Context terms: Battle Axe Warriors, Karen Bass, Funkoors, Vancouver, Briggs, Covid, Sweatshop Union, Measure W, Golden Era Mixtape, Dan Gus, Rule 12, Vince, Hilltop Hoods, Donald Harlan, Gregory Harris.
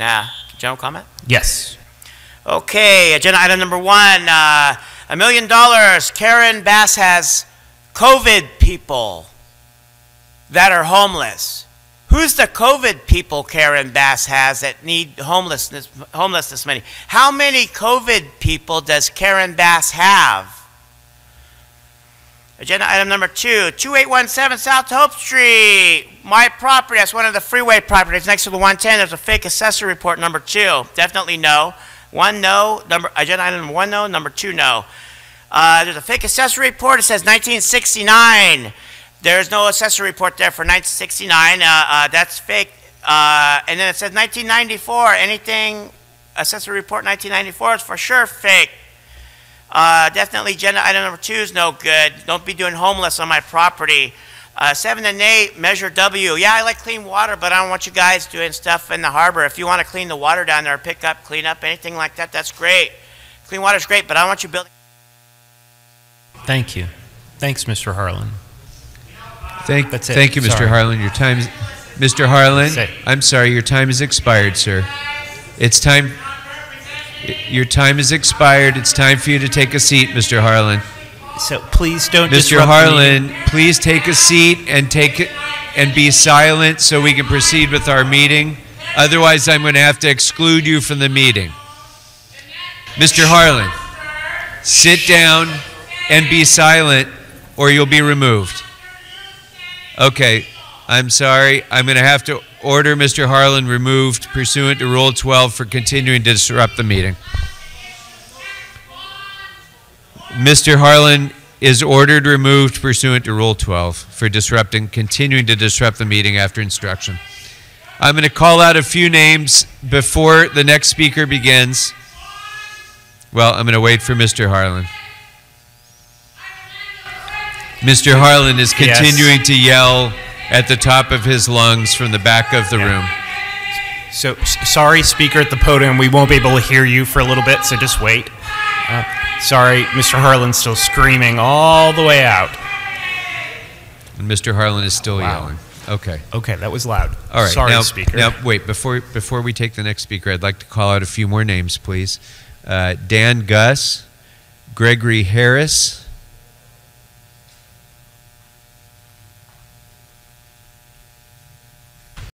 Nah. General comment? Yes. Okay, agenda item number 1, $1 million. Karen Bass has COVID people that are homeless. Who's the COVID people Karen Bass has that need homelessness money? How many COVID people does Karen Bass have? Agenda item number 2, 2817 South Hope Street. My property, that's one of the freeway properties next to the 110. There's a fake assessor report, number 2. Definitely no. 1, no. Agenda item number 1, no. Number 2, no. There's a fake assessor report. It says 1969. There's no assessor report there for 1969. That's fake. And then it says 1994. Anything assessor report 1994 is for sure fake. Definitely agenda item number 2 is no good. Don't be doing homeless on my property. 7 and 8, Measure W. Yeah, I like clean water, but I don't want you guys doing stuff in the harbor. If you want to clean the water down there, pick up, clean up, anything like that, that's great. Clean water is great, but I don't want you building. Thank you. Thanks, Mr. Harlan. Thank you, Mr. Harlan. Your time, Mr. Harlan. I'm sorry, your time is expired, sir. It's time. Your time is expired. It's time for you to take a seat, Mr. Harlan. So please don't. Mr. Harlan, please take a seat and be silent so we can proceed with our meeting. Otherwise, I'm going to have to exclude you from the meeting. Mr. Harlan, sit down and be silent, or you'll be removed. Okay, I'm sorry. I'm going to have to order Mr. Harlan removed pursuant to Rule 12 for continuing to disrupt the meeting. Mr. Harlan is ordered removed pursuant to Rule 12 for continuing to disrupt the meeting after instruction. I'm going to call out a few names before the next speaker begins. Well, I'm going to wait for Mr. Harlan. Mr. Harlan is continuing to yell at the top of his lungs from the back of the room. So, sorry, speaker at the podium, we won't be able to hear you for a little bit, so just wait. Sorry, Mr. Harlan's still screaming all the way out. And Mr. Harlan is still yelling. Okay. Okay, that was loud. All right. Sorry, speaker. Now, wait, before we take the next speaker, I'd like to call out a few more names, please. Dan Gus, Gregory Harris,